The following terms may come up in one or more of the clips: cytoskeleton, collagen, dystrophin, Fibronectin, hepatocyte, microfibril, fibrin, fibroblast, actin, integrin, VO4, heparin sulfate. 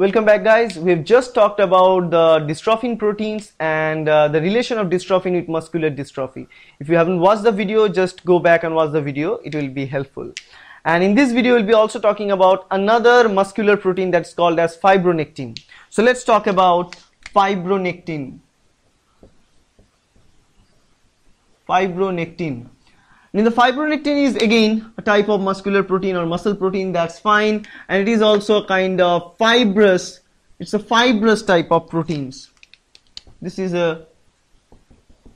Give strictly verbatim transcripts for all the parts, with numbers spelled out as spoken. Welcome back, guys. We've just talked about the dystrophin proteins and uh, the relation of dystrophin with muscular dystrophy. If you haven't watched the video, just go back and watch the video. It will be helpful. And in this video, we'll be also talking about another muscular protein that's called as fibronectin. So let's talk about fibronectin. Fibronectin. And the fibronectin is again a type of muscular protein or muscle protein, that's fine, and it is also a kind of fibrous, it's a fibrous type of proteins. This is a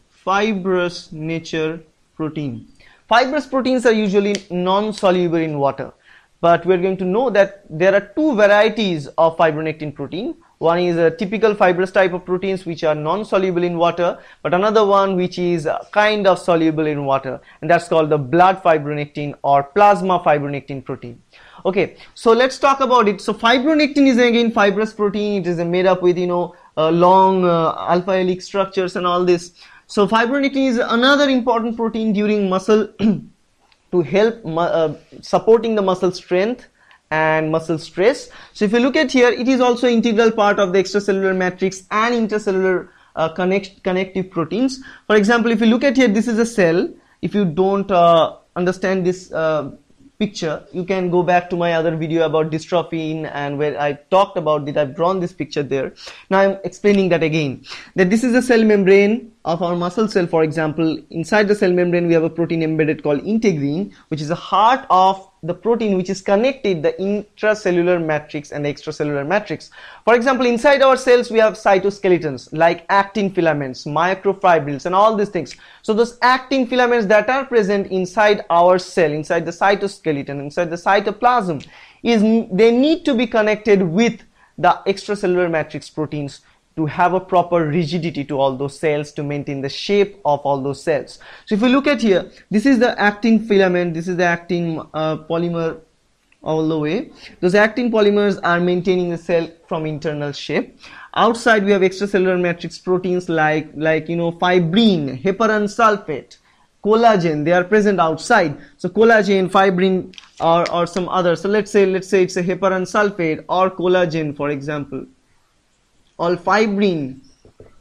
fibrous nature protein. Fibrous proteins are usually non-soluble in water, but we're going to know that there are two varieties of fibronectin protein. One is a typical fibrous type of proteins which are non-soluble in water, but another one which is kind of soluble in water, and that's called the blood fibronectin or plasma fibronectin protein. Okay, so let's talk about it. So fibronectin is again fibrous protein. It is made up with, you know, uh, long uh, alpha helix structures and all this. So fibronectin is another important protein during muscle to help mu uh, supporting the muscle strength and muscle stress. So if you look at here, it is also integral part of the extracellular matrix and intercellular uh, connect, connective proteins. For example, if you look at here, this is a cell. If you don't uh, understand this uh, picture, you can go back to my other video about dystrophin, and where I talked about it. I've drawn this picture there. Now I'm explaining that again, that this is the cell membrane of our muscle cell, for example. Inside the cell membrane, we have a protein embedded called integrin, which is the heart of the protein which is connected the intracellular matrix and the extracellular matrix. For example, inside our cells we have cytoskeletons like actin filaments, microfibrils and all these things. So those actin filaments that are present inside our cell, inside the cytoskeleton, inside the cytoplasm, is they need to be connected with the extracellular matrix proteins to have a proper rigidity to all those cells, to maintain the shape of all those cells. So if you look at here, this is the actin filament, this is the actin uh, polymer all the way. Those actin polymers are maintaining the cell from internal shape. Outside we have extracellular matrix proteins like, like you know, fibrin, heparin sulfate, collagen. They are present outside. So collagen, fibrin or, or some other. So let's say, let's say it's a heparin sulfate or collagen, for example. All fibrin,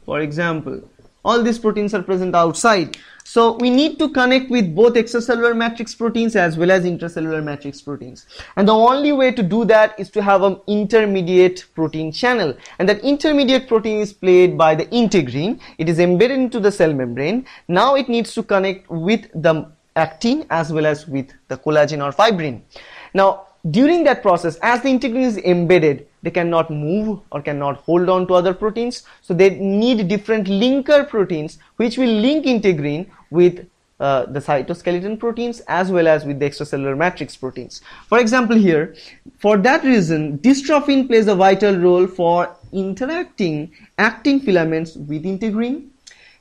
for example, all these proteins are present outside. So we need to connect with both extracellular matrix proteins as well as intracellular matrix proteins, and the only way to do that is to have an intermediate protein channel, and that intermediate protein is played by the integrin. It is embedded into the cell membrane. Now it needs to connect with the actin as well as with the collagen or fibrin. Now during that process, as the integrin is embedded, they cannot move or cannot hold on to other proteins. So they need different linker proteins which will link integrin with uh, the cytoskeleton proteins as well as with the extracellular matrix proteins. For example here, for that reason, dystrophin plays a vital role for interacting actin filaments with integrin.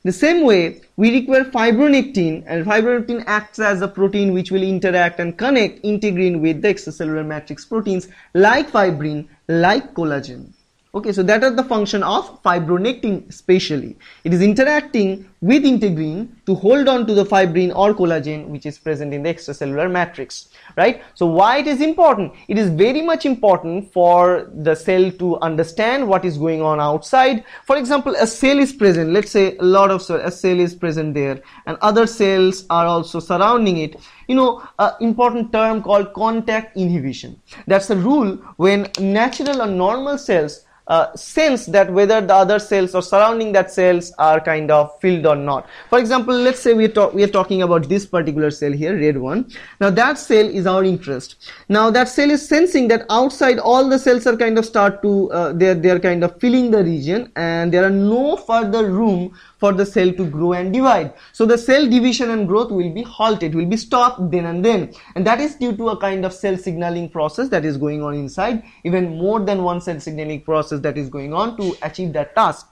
The same way, we require fibronectin, and fibronectin acts as a protein which will interact and connect integrin with the extracellular matrix proteins like fibrin, like collagen. Okay, so that is the function of fibronectin spatially. It is interacting with integrin to hold on to the fibrin or collagen which is present in the extracellular matrix, right? So why it is important? It is very much important for the cell to understand what is going on outside. For example, a cell is present, let's say a lot of cell, a cell is present there, and other cells are also surrounding it. You know, an important term called contact inhibition. That's a rule when natural or normal cells Uh, sense that whether the other cells or surrounding that cells are kind of filled or not. For example, let's say we talk we are talking about this particular cell here, red one. Now that cell is our interest. Now that cell is sensing that outside all the cells are kind of start to uh, they're they're kind of filling the region, and there are no further room for the cell to grow and divide. So the cell division and growth will be halted, will be stopped then and then. And that is due to a kind of cell signaling process that is going on inside, even more than one cell signaling process that is going on to achieve that task.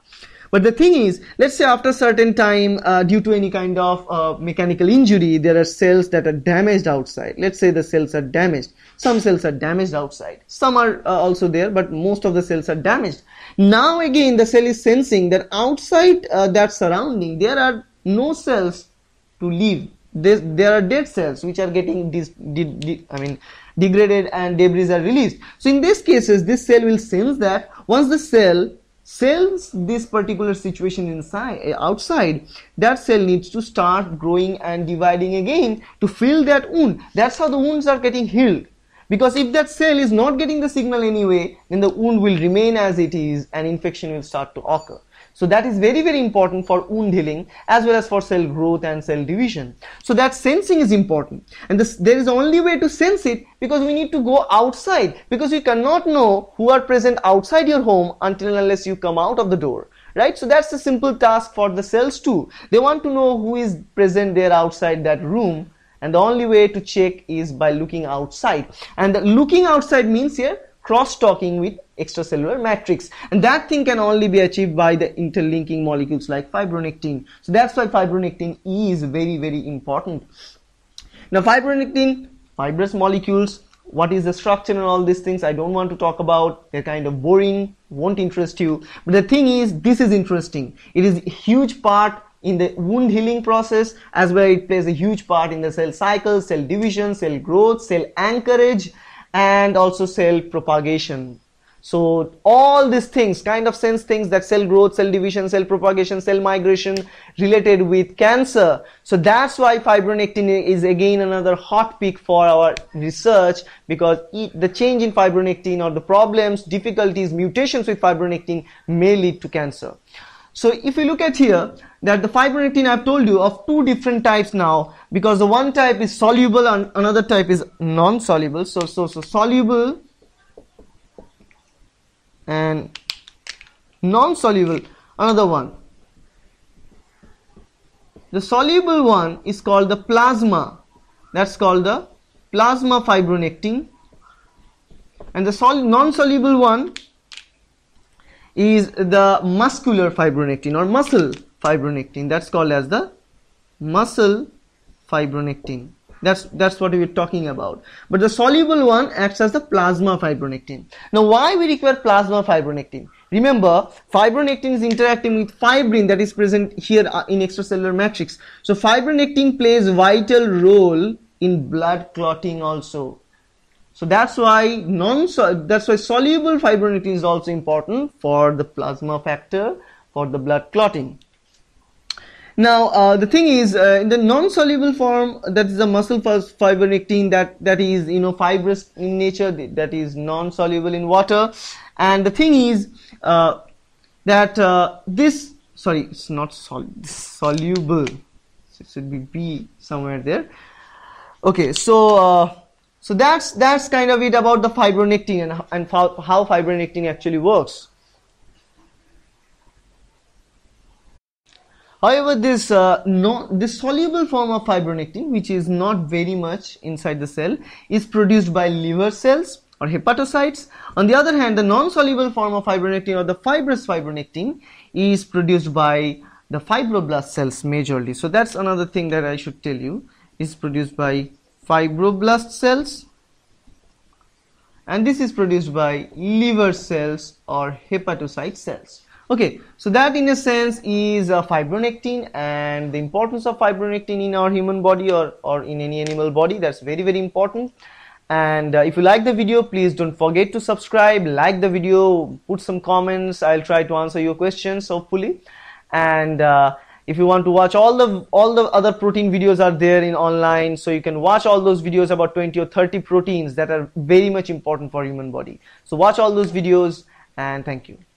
But the thing is, let's say after a certain time, uh, due to any kind of uh, mechanical injury, there are cells that are damaged outside. Let's say the cells are damaged. Some cells are damaged outside. Some are uh, also there, but most of the cells are damaged. Now again, the cell is sensing that outside uh, that surrounding, there are no cells to live. There, there are dead cells which are getting dis, di, di, I mean, degraded and debris are released. So in these cases, this cell will sense that once the cell senses this particular situation inside outside, that cell needs to start growing and dividing again to fill that wound. That's how the wounds are getting healed. Because if that cell is not getting the signal anyway, then the wound will remain as it is and infection will start to occur. So that is very very important for wound healing as well as for cell growth and cell division. So that sensing is important, and this, there is only way to sense it because we need to go outside, because you cannot know who are present outside your home until and unless you come out of the door. Right? So that's a simple task for the cells too. They want to know who is present there outside that room, and the only way to check is by looking outside. And the looking outside means here cross-talking with extracellular matrix, and that thing can only be achieved by the interlinking molecules like fibronectin. So that's why fibronectin is very very important. Now fibronectin, fibrous molecules, what is the structure and all these things I don't want to talk about, they're kind of boring, won't interest you. But the thing is, this is interesting. It is a huge part in the wound healing process, as well it plays a huge part in the cell cycle, cell division, cell growth, cell anchorage, and also cell propagation. So all these things kind of sense things that cell growth, cell division, cell propagation, cell migration related with cancer. So that's why fibronectin is again another hot pick for our research, because it, the change in fibronectin or the problems, difficulties, mutations with fibronectin may lead to cancer. So if you look at here, that the fibronectin, I've told you of two different types now, because the one type is soluble and another type is non-soluble. So, so, so soluble and non-soluble, another one. The soluble one is called the plasma, that's called the plasma fibronectin, and the sol non-soluble one is the muscular fibronectin or muscle fibronectin, that's called as the muscle fibronectin. That's that's what we were talking about. But the soluble one acts as the plasma fibronectin. Now why we require plasma fibronectin? Remember, fibronectin is interacting with fibrin that is present here in extracellular matrix. So fibronectin plays vital role in blood clotting also. So that's why non that's why soluble fibronectin is also important for the plasma factor for the blood clotting. Now uh, the thing is, uh, in the non-soluble form, that is the muscle fibronectin, that that is, you know, fibrous in nature, that is non-soluble in water. And the thing is uh, that uh, this, sorry, it's not sol soluble, so it should be B somewhere there. Okay, so uh, so that's that's kind of it about the fibronectin and and how fibronectin actually works. However, this uh, no, this soluble form of fibronectin, which is not very much inside the cell, is produced by liver cells or hepatocytes. On the other hand, the non-soluble form of fibronectin or the fibrous fibronectin is produced by the fibroblast cells majorly. So that's another thing that I should tell you, is produced by fibroblast cells, and this is produced by liver cells or hepatocyte cells. Okay, so that in a sense is uh, fibronectin, and the importance of fibronectin in our human body or, or in any animal body, that's very very important. And uh, if you like the video, please don't forget to subscribe, like the video, put some comments, I'll try to answer your questions hopefully. And uh, if you want to watch all the all the other protein videos are there in online, so you can watch all those videos about twenty or thirty proteins that are very much important for human body. So watch all those videos, and thank you.